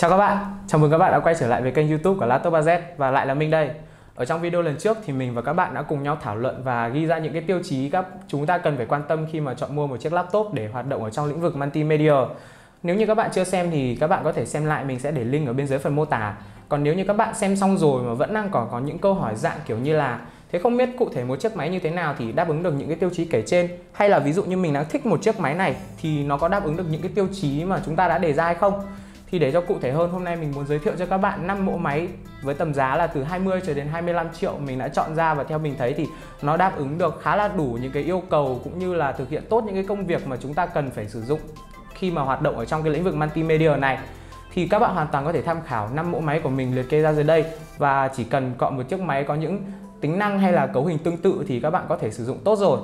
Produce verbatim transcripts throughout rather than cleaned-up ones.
Chào các bạn, chào mừng các bạn đã quay trở lại với kênh YouTube của LaptopAZ và lại là mình đây. Ở trong video lần trước thì mình và các bạn đã cùng nhau thảo luận và ghi ra những cái tiêu chí các chúng ta cần phải quan tâm khi mà chọn mua một chiếc laptop để hoạt động ở trong lĩnh vực multimedia. Nếu như các bạn chưa xem thì các bạn có thể xem lại, mình sẽ để link ở bên dưới phần mô tả. Còn nếu như các bạn xem xong rồi mà vẫn đang còn có những câu hỏi dạng kiểu như là thế không biết cụ thể một chiếc máy như thế nào thì đáp ứng được những cái tiêu chí kể trên, hay là ví dụ như mình đang thích một chiếc máy này thì nó có đáp ứng được những cái tiêu chí mà chúng ta đã đề ra hay không, thì để cho cụ thể hơn, hôm nay mình muốn giới thiệu cho các bạn năm mẫu máy với tầm giá là từ hai mươi cho đến hai mươi lăm triệu mình đã chọn ra, và theo mình thấy thì nó đáp ứng được khá là đủ những cái yêu cầu cũng như là thực hiện tốt những cái công việc mà chúng ta cần phải sử dụng khi mà hoạt động ở trong cái lĩnh vực multimedia này. Thì các bạn hoàn toàn có thể tham khảo năm mẫu máy của mình liệt kê ra dưới đây, và chỉ cần chọn một chiếc máy có những tính năng hay là cấu hình tương tự thì các bạn có thể sử dụng tốt rồi.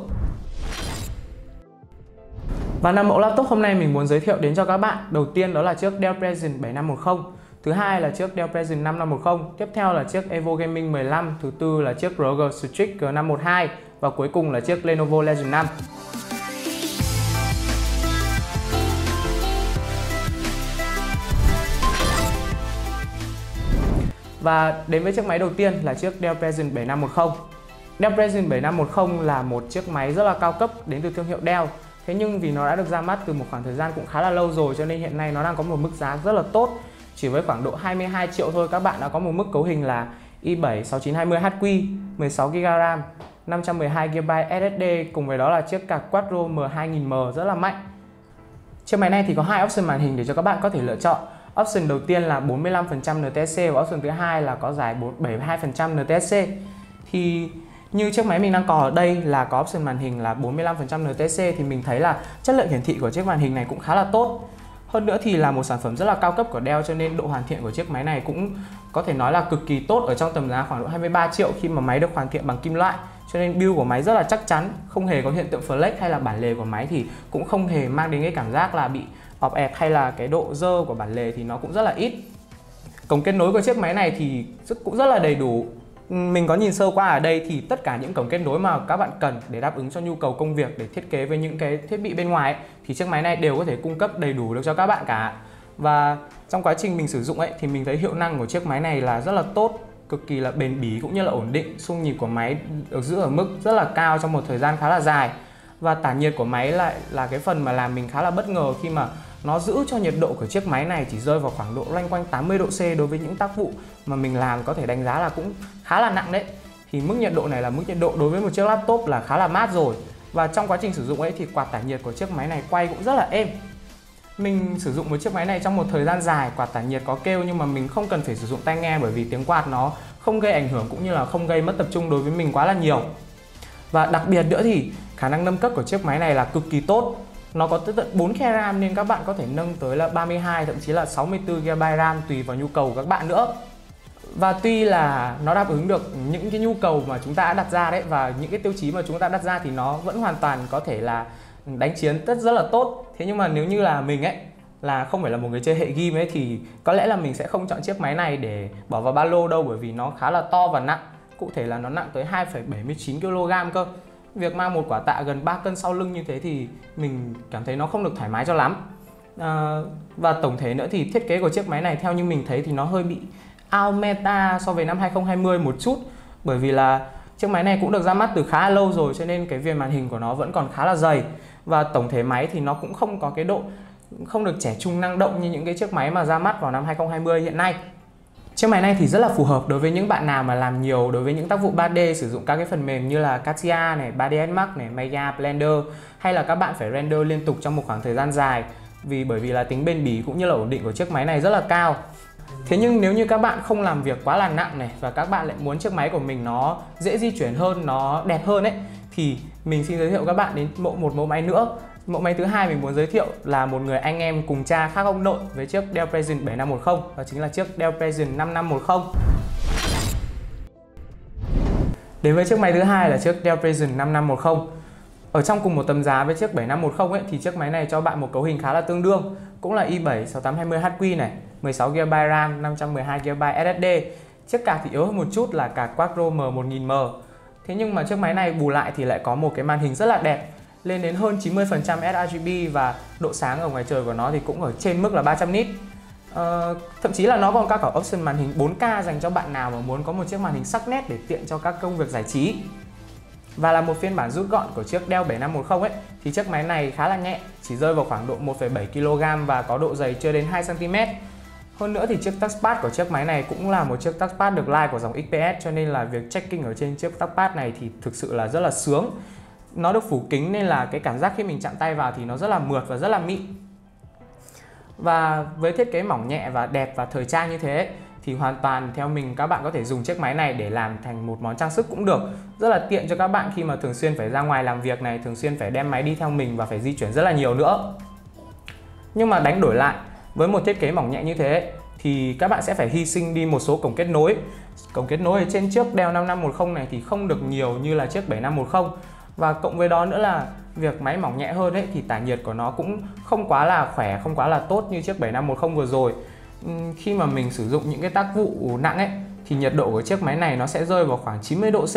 Và năm mẫu laptop hôm nay mình muốn giới thiệu đến cho các bạn, đầu tiên đó là chiếc Dell Precision bảy năm một không, thứ hai là chiếc Dell Precision năm năm một không, tiếp theo là chiếc EVOO Gaming mười lăm, thứ tư là chiếc rờ ô giê Strix G năm một hai và cuối cùng là chiếc Lenovo Legion năm. Và đến với chiếc máy đầu tiên là chiếc Dell Precision bảy năm một không. Dell Precision bảy năm một không là một chiếc máy rất là cao cấp đến từ thương hiệu Dell. Thế nhưng vì nó đã được ra mắt từ một khoảng thời gian cũng khá là lâu rồi cho nên hiện nay nó đang có một mức giá rất là tốt. Chỉ với khoảng độ hai mươi hai triệu thôi các bạn đã có một mức cấu hình là i bảy sáu chín hai mươi H Q, mười sáu gi ga bai RAM, năm trăm mười hai gi ga bai ét ét đê, cùng với đó là chiếc card Quadro M hai nghìn M rất là mạnh. Chiếc máy này thì có hai option màn hình để cho các bạn có thể lựa chọn. Option đầu tiên là bốn mươi lăm phần trăm en tê ét xê và option thứ hai là có giải bảy mươi hai phần trăm en tê ét xê. Thì như chiếc máy mình đang có ở đây là có option màn hình là bốn mươi lăm phần trăm en tê ét xê thì mình thấy là chất lượng hiển thị của chiếc màn hình này cũng khá là tốt. Hơn nữa thì là một sản phẩm rất là cao cấp của Dell cho nên độ hoàn thiện của chiếc máy này cũng có thể nói là cực kỳ tốt ở trong tầm giá khoảng độ hai mươi ba triệu khi mà máy được hoàn thiện bằng kim loại. Cho nên build của máy rất là chắc chắn, không hề có hiện tượng flex hay là bản lề của máy thì cũng không hề mang đến cái cảm giác là bị ọp ẹp, hay là cái độ dơ của bản lề thì nó cũng rất là ít. Cổng kết nối của chiếc máy này thì cũng rất là đầy đủ. Mình có nhìn sơ qua ở đây thì tất cả những cổng kết nối mà các bạn cần để đáp ứng cho nhu cầu công việc, để thiết kế với những cái thiết bị bên ngoài ấy, thì chiếc máy này đều có thể cung cấp đầy đủ được cho các bạn cả. Và trong quá trình mình sử dụng ấy thì mình thấy hiệu năng của chiếc máy này là rất là tốt, cực kỳ là bền bỉ cũng như là ổn định. Xung nhịp của máy được giữ ở mức rất là cao trong một thời gian khá là dài. Và tản nhiệt của máy lại là cái phần mà làm mình khá là bất ngờ khi mà nó giữ cho nhiệt độ của chiếc máy này chỉ rơi vào khoảng độ loanh quanh tám mươi độ C đối với những tác vụ mà mình làm có thể đánh giá là cũng khá là nặng đấy. Thì mức nhiệt độ này là mức nhiệt độ đối với một chiếc laptop là khá là mát rồi. Và trong quá trình sử dụng ấy thì quạt tản nhiệt của chiếc máy này quay cũng rất là êm. Mình sử dụng một chiếc máy này trong một thời gian dài, quạt tản nhiệt có kêu nhưng mà mình không cần phải sử dụng tai nghe bởi vì tiếng quạt nó không gây ảnh hưởng cũng như là không gây mất tập trung đối với mình quá là nhiều. Và đặc biệt nữa thì khả năng nâng cấp của chiếc máy này là cực kỳ tốt. Nó có tới tận bốn gi ga bai RAM nên các bạn có thể nâng tới là ba mươi hai, thậm chí là sáu mươi tư gi ga bai RAM tùy vào nhu cầu của các bạn nữa. Và tuy là nó đáp ứng được những cái nhu cầu mà chúng ta đã đặt ra đấy, và những cái tiêu chí mà chúng ta đặt ra thì nó vẫn hoàn toàn có thể là đánh chiến rất rất là tốt. Thế nhưng mà nếu như là mình ấy là không phải là một người chơi hệ game ấy thì có lẽ là mình sẽ không chọn chiếc máy này để bỏ vào ba lô đâu, bởi vì nó khá là to và nặng. Cụ thể là nó nặng tới hai phẩy bảy mươi chín ki lô gam cơ. Việc mang một quả tạ gần ba cân sau lưng như thế thì mình cảm thấy nó không được thoải mái cho lắm. à, Và tổng thể nữa thì thiết kế của chiếc máy này theo như mình thấy thì nó hơi bị out meta so với năm hai không hai không một chút. Bởi vì là chiếc máy này cũng được ra mắt từ khá lâu rồi cho nên cái viền màn hình của nó vẫn còn khá là dày. Và tổng thể máy thì nó cũng không có cái độ, không được trẻ trung năng động như những cái chiếc máy mà ra mắt vào năm hai không hai không hiện nay. Chiếc máy này thì rất là phù hợp đối với những bạn nào mà làm nhiều đối với những tác vụ ba D, sử dụng các cái phần mềm như là Katia này, ba D S Max này, Maya, Blender, hay là các bạn phải render liên tục trong một khoảng thời gian dài, vì bởi vì là tính bền bỉ cũng như là ổn định của chiếc máy này rất là cao. Thế nhưng nếu như các bạn không làm việc quá là nặng này và các bạn lại muốn chiếc máy của mình nó dễ di chuyển hơn, nó đẹp hơn ấy, thì mình xin giới thiệu các bạn đến mẫu một mẫu máy nữa. Mẫu máy thứ hai mình muốn giới thiệu là một người anh em cùng cha khác ông nội với chiếc Dell Precision bảy năm một không, và chính là chiếc Dell Precision năm năm một không. Đến với chiếc máy thứ hai là chiếc Dell Precision năm năm một không. Ở trong cùng một tầm giá với chiếc bảy năm một không ấy thì chiếc máy này cho bạn một cấu hình khá là tương đương, cũng là i bảy sáu tám hai mươi H Q này, mười sáu gi ga bai RAM, năm trăm mười hai gi ga bai ét ét đê. Chiếc card thì yếu hơn một chút là card Quadro M một nghìn M. Thế nhưng mà chiếc máy này bù lại thì lại có một cái màn hình rất là đẹp, lên đến hơn chín mươi phần trăm sRGB, và độ sáng ở ngoài trời của nó thì cũng ở trên mức là ba trăm nit. Uh, thậm chí là nó còn có cả option màn hình bốn K dành cho bạn nào mà muốn có một chiếc màn hình sắc nét để tiện cho các công việc giải trí. Và là một phiên bản rút gọn của chiếc Dell bảy năm một không ấy, thì chiếc máy này khá là nhẹ, chỉ rơi vào khoảng độ một phẩy bảy ki lô gam và có độ dày chưa đến hai xăng ti mét. Hơn nữa thì chiếc touchpad của chiếc máy này cũng là một chiếc touchpad được like của dòng ích pê ét, cho nên là việc checking ở trên chiếc touchpad này thì thực sự là rất là sướng. Nó được phủ kính nên là cái cảm giác khi mình chạm tay vào thì nó rất là mượt và rất là mịn. Và với thiết kế mỏng nhẹ và đẹp và thời trang như thế thì hoàn toàn theo mình các bạn có thể dùng chiếc máy này để làm thành một món trang sức cũng được. Rất là tiện cho các bạn khi mà thường xuyên phải ra ngoài làm việc này, thường xuyên phải đem máy đi theo mình và phải di chuyển rất là nhiều nữa. Nhưng mà đánh đổi lại, với một thiết kế mỏng nhẹ như thế thì các bạn sẽ phải hy sinh đi một số cổng kết nối. Cổng kết nối ở trên chiếc Dell năm năm một không này thì không được nhiều như là chiếc bảy năm một không. Và cộng với đó nữa là việc máy mỏng nhẹ hơn ấy, thì tản nhiệt của nó cũng không quá là khỏe, không quá là tốt như chiếc bảy năm một không vừa rồi. Khi mà mình sử dụng những cái tác vụ nặng ấy, thì nhiệt độ của chiếc máy này nó sẽ rơi vào khoảng chín mươi độ C.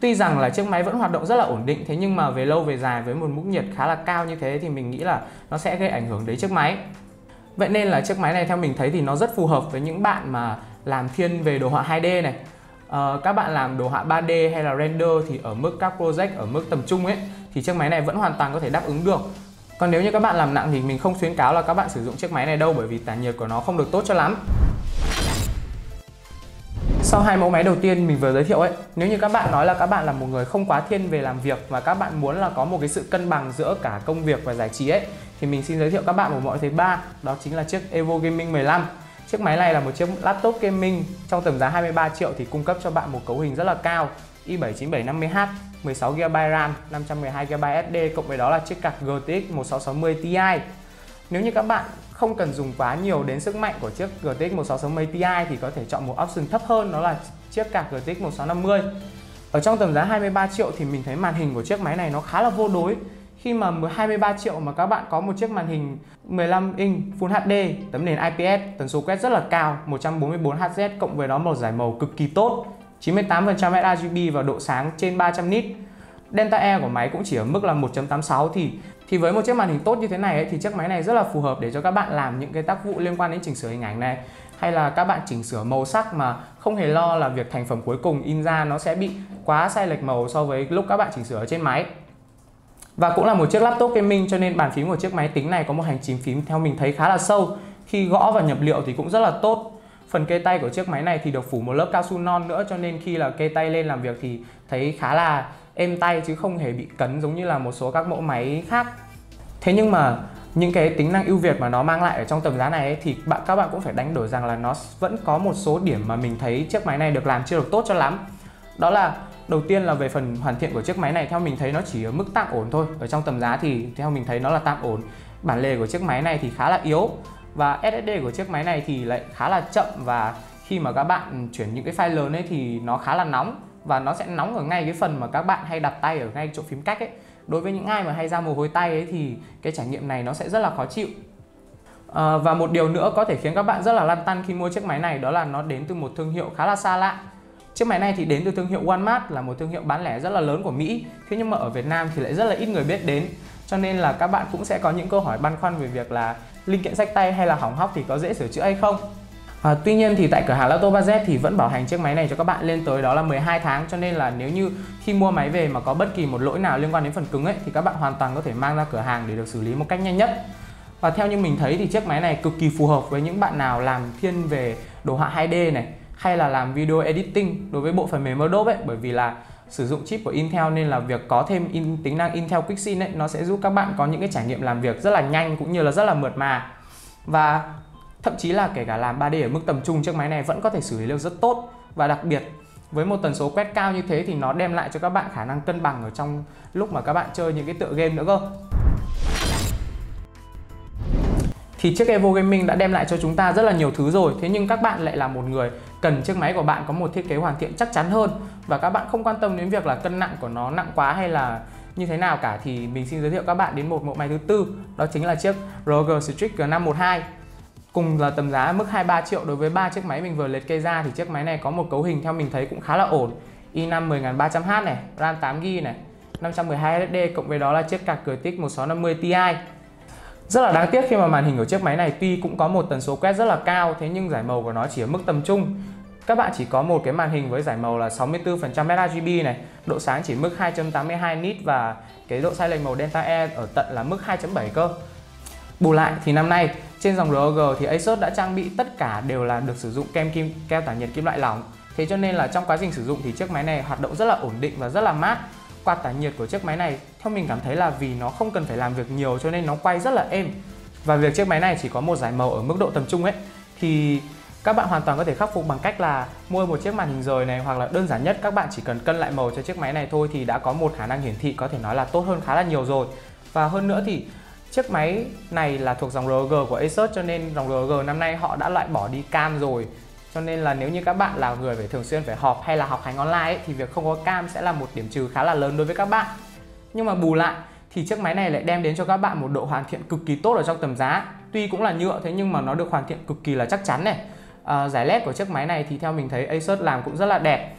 Tuy rằng là chiếc máy vẫn hoạt động rất là ổn định, thế nhưng mà về lâu về dài với một mức nhiệt khá là cao như thế thì mình nghĩ là nó sẽ gây ảnh hưởng đến chiếc máy. Vậy nên là chiếc máy này theo mình thấy thì nó rất phù hợp với những bạn mà làm thiên về đồ họa hai D này. Uh, các bạn làm đồ họa ba D hay là render thì ở mức các project ở mức tầm trung ấy thì chiếc máy này vẫn hoàn toàn có thể đáp ứng được. Còn nếu như các bạn làm nặng thì mình không khuyến cáo là các bạn sử dụng chiếc máy này đâu, bởi vì tản nhiệt của nó không được tốt cho lắm. Sau hai mẫu máy đầu tiên mình vừa giới thiệu ấy, nếu như các bạn nói là các bạn là một người không quá thiên về làm việc và các bạn muốn là có một cái sự cân bằng giữa cả công việc và giải trí ấy, thì mình xin giới thiệu các bạn một mẫu thứ ba, đó chính là chiếc EVOO Gaming mười lăm. Chiếc máy này là một chiếc laptop gaming trong tầm giá hai mươi ba triệu thì cung cấp cho bạn một cấu hình rất là cao, i bảy chín bảy năm không H, mười sáu gi ga bai RAM, năm trăm mười hai gi ga bai ét đê, cộng với đó là chiếc card giê tê ích một sáu sáu không Ti. Nếu như các bạn không cần dùng quá nhiều đến sức mạnh của chiếc giê tê ích một sáu sáu không Ti thì có thể chọn một option thấp hơn, đó là chiếc card giê tê ích một sáu năm không. Ở trong tầm giá hai mươi ba triệu thì mình thấy màn hình của chiếc máy này nó khá là vô đối. Khi mà hai mươi ba triệu mà các bạn có một chiếc màn hình mười lăm inch Full hát đê, tấm nền i pê ét, tần số quét rất là cao, một trăm bốn mươi bốn héc, cộng với đó một giải màu cực kỳ tốt, chín mươi tám phần trăm rờ giê bê và độ sáng trên ba trăm nit. Delta E của máy cũng chỉ ở mức là một chấm tám sáu thì thì với một chiếc màn hình tốt như thế này ấy, thì chiếc máy này rất là phù hợp để cho các bạn làm những cái tác vụ liên quan đến chỉnh sửa hình ảnh này, hay là các bạn chỉnh sửa màu sắc mà không hề lo là việc thành phẩm cuối cùng in ra nó sẽ bị quá sai lệch màu so với lúc các bạn chỉnh sửa ở trên máy. Và cũng là một chiếc laptop gaming cho nên bàn phím của chiếc máy tính này có một hành trình phím theo mình thấy khá là sâu. Khi gõ và nhập liệu thì cũng rất là tốt. Phần kê tay của chiếc máy này thì được phủ một lớp cao su non nữa, cho nên khi là kê tay lên làm việc thì thấy khá là êm tay chứ không hề bị cấn giống như là một số các mẫu máy khác. Thế nhưng mà những cái tính năng ưu việt mà nó mang lại ở trong tầm giá này ấy, thì bạn các bạn cũng phải đánh đổi rằng là nó vẫn có một số điểm mà mình thấy chiếc máy này được làm chưa được tốt cho lắm. Đó là đầu tiên là về phần hoàn thiện của chiếc máy này, theo mình thấy nó chỉ ở mức tạm ổn thôi. Ở trong tầm giá thì theo mình thấy nó là tạm ổn. Bản lề của chiếc máy này thì khá là yếu và ét ét đê của chiếc máy này thì lại khá là chậm, và khi mà các bạn chuyển những cái file lớn ấy thì nó khá là nóng, và nó sẽ nóng ở ngay cái phần mà các bạn hay đặt tay ở ngay chỗ phím cách ấy. Đối với những ai mà hay ra mồ hôi tay ấy thì cái trải nghiệm này nó sẽ rất là khó chịu. À, và một điều nữa có thể khiến các bạn rất là lăn tăn khi mua chiếc máy này, đó là nó đến từ một thương hiệu khá là xa lạ. Chiếc máy này thì đến từ thương hiệu Walmart, là một thương hiệu bán lẻ rất là lớn của Mỹ, thế nhưng mà ở Việt Nam thì lại rất là ít người biết đến. Cho nên là các bạn cũng sẽ có những câu hỏi băn khoăn về việc là linh kiện xách tay hay là hỏng hóc thì có dễ sửa chữa hay không. À, tuy nhiên thì tại cửa hàng LaptopAZ thì vẫn bảo hành chiếc máy này cho các bạn lên tới đó là mười hai tháng, cho nên là nếu như khi mua máy về mà có bất kỳ một lỗi nào liên quan đến phần cứng ấy thì các bạn hoàn toàn có thể mang ra cửa hàng để được xử lý một cách nhanh nhất. Và theo như mình thấy thì chiếc máy này cực kỳ phù hợp với những bạn nào làm thiên về đồ họa hai D này, hay là làm video editing đối với bộ phần mềm Adobe ấy, bởi vì là sử dụng chip của Intel nên là việc có thêm in, tính năng Intel Quick Sync ấy, nó sẽ giúp các bạn có những cái trải nghiệm làm việc rất là nhanh cũng như là rất là mượt mà. Và thậm chí là kể cả làm ba D ở mức tầm trung, chiếc máy này vẫn có thể xử lý được rất tốt. Và đặc biệt với một tần số quét cao như thế thì nó đem lại cho các bạn khả năng cân bằng ở trong lúc mà các bạn chơi những cái tựa game nữa cơ. Thì chiếc EVOO Gaming đã đem lại cho chúng ta rất là nhiều thứ rồi, thế nhưng các bạn lại là một người cần chiếc máy của bạn có một thiết kế hoàn thiện chắc chắn hơn và các bạn không quan tâm đến việc là cân nặng của nó nặng quá hay là như thế nào cả, thì mình xin giới thiệu các bạn đến một mẫu máy thứ tư, đó chính là chiếc rờ giê Strix G năm một hai. Cùng là tầm giá mức hai mươi ba triệu, đối với ba chiếc máy mình vừa liệt kê ra thì chiếc máy này có một cấu hình theo mình thấy cũng khá là ổn. i năm mười nghìn ba trăm H này, RAM tám gi ga bai này, năm trăm mười hai héc, cộng với đó là chiếc card giê tê ích một sáu năm không Ti. Rất là đáng tiếc khi mà màn hình của chiếc máy này tuy cũng có một tần số quét rất là cao, thế nhưng giải màu của nó chỉ ở mức tầm trung. Các bạn chỉ có một cái màn hình với giải màu là sáu mươi tư phần trăm lờ rờ giê bê này, độ sáng chỉ mức hai chấm tám hai nit và cái độ sai lệch màu Delta E ở tận là mức hai chấm bảy cơ. Bù lại thì năm nay trên dòng rờ o giê thì Asus đã trang bị tất cả đều là được sử dụng kem kim keo tản nhiệt kim loại lỏng. Thế cho nên là trong quá trình sử dụng thì chiếc máy này hoạt động rất là ổn định và rất là mát. Quạt tản nhiệt của chiếc máy này theo mình cảm thấy là vì nó không cần phải làm việc nhiều cho nên nó quay rất là êm. Và việc chiếc máy này chỉ có một giải màu ở mức độ tầm trung ấy thì các bạn hoàn toàn có thể khắc phục bằng cách là mua một chiếc màn hình rời này, hoặc là đơn giản nhất các bạn chỉ cần cân lại màu cho chiếc máy này thôi thì đã có một khả năng hiển thị có thể nói là tốt hơn khá là nhiều rồi. Và hơn nữa thì chiếc máy này là thuộc dòng rờ o giê của Asus cho nên dòng rờ o giê năm nay họ đã loại bỏ đi cam rồi. Cho nên là nếu như các bạn là người phải thường xuyên phải họp hay là học hành online ấy, thì việc không có cam sẽ là một điểm trừ khá là lớn đối với các bạn. Nhưng mà bù lại thì chiếc máy này lại đem đến cho các bạn một độ hoàn thiện cực kỳ tốt ở trong tầm giá. Tuy cũng là nhựa thế nhưng mà nó được hoàn thiện cực kỳ là chắc chắn này. À, giải led của chiếc máy này thì theo mình thấy Asus làm cũng rất là đẹp.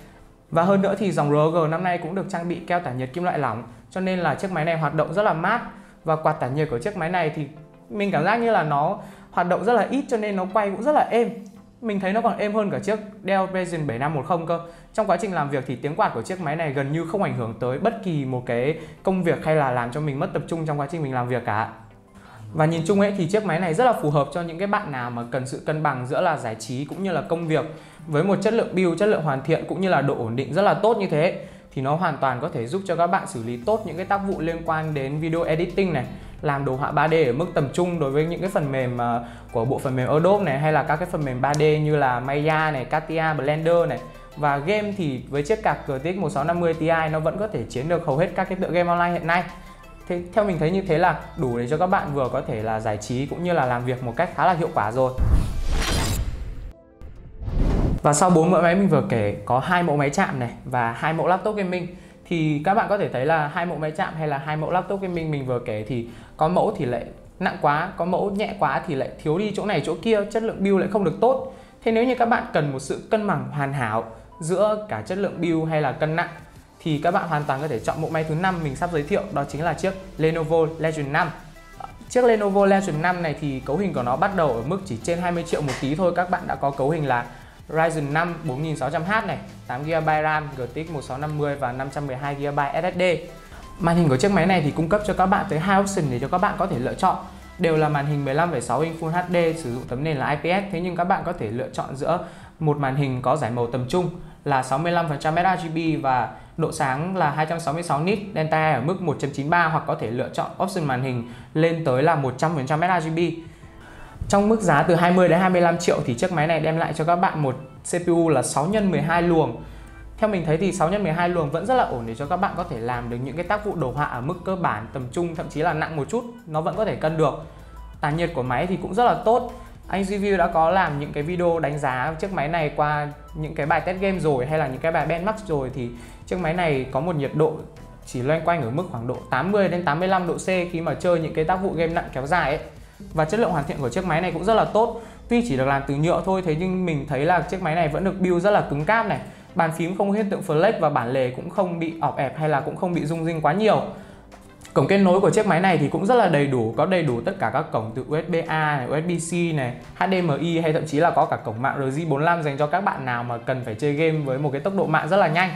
Và hơn nữa thì dòng rờ o giê năm nay cũng được trang bị keo tản nhiệt kim loại lỏng cho nên là chiếc máy này hoạt động rất là mát. Và quạt tản nhiệt của chiếc máy này thì mình cảm giác như là nó hoạt động rất là ít cho nên nó quay cũng rất là êm. Mình thấy nó còn êm hơn cả chiếc Dell Precision bảy năm một không cơ. Trong quá trình làm việc thì tiếng quạt của chiếc máy này gần như không ảnh hưởng tới bất kỳ một cái công việc hay là làm cho mình mất tập trung trong quá trình mình làm việc cả. Và nhìn chung ấy thì chiếc máy này rất là phù hợp cho những cái bạn nào mà cần sự cân bằng giữa là giải trí cũng như là công việc. Với một chất lượng build, chất lượng hoàn thiện cũng như là độ ổn định rất là tốt như thế thì nó hoàn toàn có thể giúp cho các bạn xử lý tốt những cái tác vụ liên quan đến video editing này, làm đồ họa ba D ở mức tầm trung đối với những cái phần mềm của bộ phần mềm Adobe này, hay là các cái phần mềm ba D như là Maya này, Katia, Blender này. Và game thì với chiếc card giê tê ích một sáu năm không ti nó vẫn có thể chiến được hầu hết các cái tựa game online hiện nay. Thế, theo mình thấy như thế là đủ để cho các bạn vừa có thể là giải trí cũng như là làm việc một cách khá là hiệu quả rồi. Và sau bốn mẫu máy mình vừa kể có hai mẫu máy chạm này và hai mẫu laptop gaming thì các bạn có thể thấy là hai mẫu máy chạm hay là hai mẫu laptop gaming mình vừa kể thì có mẫu thì lại nặng quá, có mẫu nhẹ quá thì lại thiếu đi chỗ này chỗ kia, chất lượng build lại không được tốt. Thế nếu như các bạn cần một sự cân bằng hoàn hảo giữa cả chất lượng build hay là cân nặng thì các bạn hoàn toàn có thể chọn mẫu máy thứ năm mình sắp giới thiệu, đó chính là chiếc Lenovo Legion năm. Chiếc Lenovo Legion năm này thì cấu hình của nó bắt đầu ở mức chỉ trên hai mươi triệu một tí thôi, các bạn đã có cấu hình là Ryzen năm bốn nghìn sáu trăm H này, tám gi ga bai RAM, giê tê ích một sáu năm không và năm trăm mười hai gi ga bai ét ét đê. Màn hình của chiếc máy này thì cung cấp cho các bạn tới hai option để cho các bạn có thể lựa chọn. Đều là màn hình mười lăm phẩy sáu inch Full hát đê sử dụng tấm nền là i pê ét, thế nhưng các bạn có thể lựa chọn giữa một màn hình có giải màu tầm trung là sáu mươi lăm phần trăm lờ rờ giê bê và độ sáng là hai trăm sáu mươi sáu nit, Delta E ở mức một chấm chín ba, hoặc có thể lựa chọn option màn hình lên tới là một trăm phần trăm lờ rờ giê bê. Trong mức giá từ hai mươi đến hai mươi lăm triệu thì chiếc máy này đem lại cho các bạn một xê pê u là sáu nhân mười hai luồng. Theo mình thấy thì sáu nhân mười hai luồng vẫn rất là ổn để cho các bạn có thể làm được những cái tác vụ đồ họa ở mức cơ bản, tầm trung, thậm chí là nặng một chút, nó vẫn có thể cân được. Tản nhiệt của máy thì cũng rất là tốt. Anh review đã có làm những cái video đánh giá chiếc máy này qua những cái bài test game rồi hay là những cái bài benchmark rồi thì chiếc máy này có một nhiệt độ chỉ loanh quanh ở mức khoảng độ tám mươi đến tám mươi lăm độ C khi mà chơi những cái tác vụ game nặng kéo dài ấy. Và chất lượng hoàn thiện của chiếc máy này cũng rất là tốt. Tuy chỉ được làm từ nhựa thôi, thế nhưng mình thấy là chiếc máy này vẫn được build rất là cứng cáp này. Bàn phím không có hiện tượng flex và bản lề cũng không bị ọp ẹp hay là cũng không bị rung rinh quá nhiều. Cổng kết nối của chiếc máy này thì cũng rất là đầy đủ, có đầy đủ tất cả các cổng từ u ét bê A, này, u ét bê C, này, hát đê em i hay thậm chí là có cả cổng mạng R J bốn mươi lăm dành cho các bạn nào mà cần phải chơi game với một cái tốc độ mạng rất là nhanh.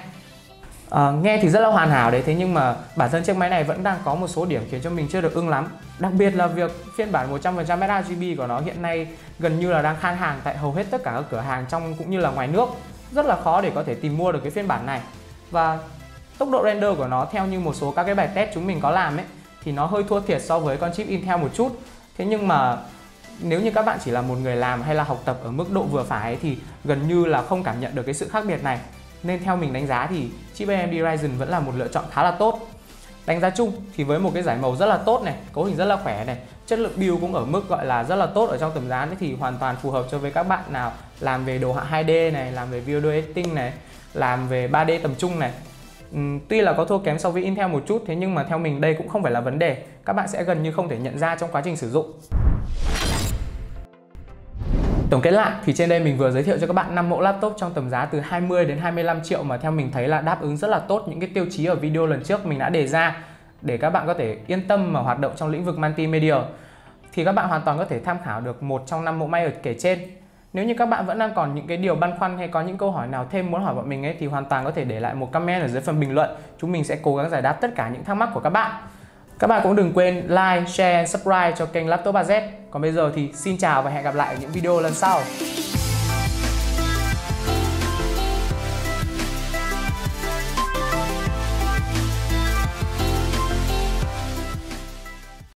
À, nghe thì rất là hoàn hảo đấy, thế nhưng mà bản thân chiếc máy này vẫn đang có một số điểm khiến cho mình chưa được ưng lắm. Đặc biệt là việc phiên bản một trăm phần trăm lờ rờ giê bê của nó hiện nay gần như là đang khan hàng tại hầu hết tất cả các cửa hàng trong cũng như là ngoài nước. Rất là khó để có thể tìm mua được cái phiên bản này. Và tốc độ render của nó theo như một số các cái bài test chúng mình có làm ấy thì nó hơi thua thiệt so với con chip Intel một chút. Thế nhưng mà nếu như các bạn chỉ là một người làm hay là học tập ở mức độ vừa phải ấy, thì gần như là không cảm nhận được cái sự khác biệt này. Nên theo mình đánh giá thì chip a em đê Ryzen vẫn là một lựa chọn khá là tốt. Đánh giá chung thì với một cái giải màu rất là tốt này, cấu hình rất là khỏe này, chất lượng build cũng ở mức gọi là rất là tốt ở trong tầm giá ấy, thì hoàn toàn phù hợp cho với các bạn nào làm về đồ họa hai D này, làm về video editing này, làm về ba D tầm trung này. Uhm, tuy là có thua kém so với Intel một chút, thế nhưng mà theo mình đây cũng không phải là vấn đề. Các bạn sẽ gần như không thể nhận ra trong quá trình sử dụng. Tổng kết lại thì trên đây mình vừa giới thiệu cho các bạn năm mẫu laptop trong tầm giá từ hai mươi đến hai mươi lăm triệu mà theo mình thấy là đáp ứng rất là tốt những cái tiêu chí ở video lần trước mình đã đề ra để các bạn có thể yên tâm mà hoạt động trong lĩnh vực multimedia. thì các bạn hoàn toàn có thể tham khảo được một trong năm mẫu máy ở kể trên. Nếu như các bạn vẫn đang còn những cái điều băn khoăn hay có những câu hỏi nào thêm muốn hỏi bọn mình ấy, thì hoàn toàn có thể để lại một comment ở dưới phần bình luận. Chúng mình sẽ cố gắng giải đáp tất cả những thắc mắc của các bạn. Các bạn cũng đừng quên like, share and subscribe cho kênh LaptopAZ. Còn bây giờ thì xin chào và hẹn gặp lại ở những video lần sau.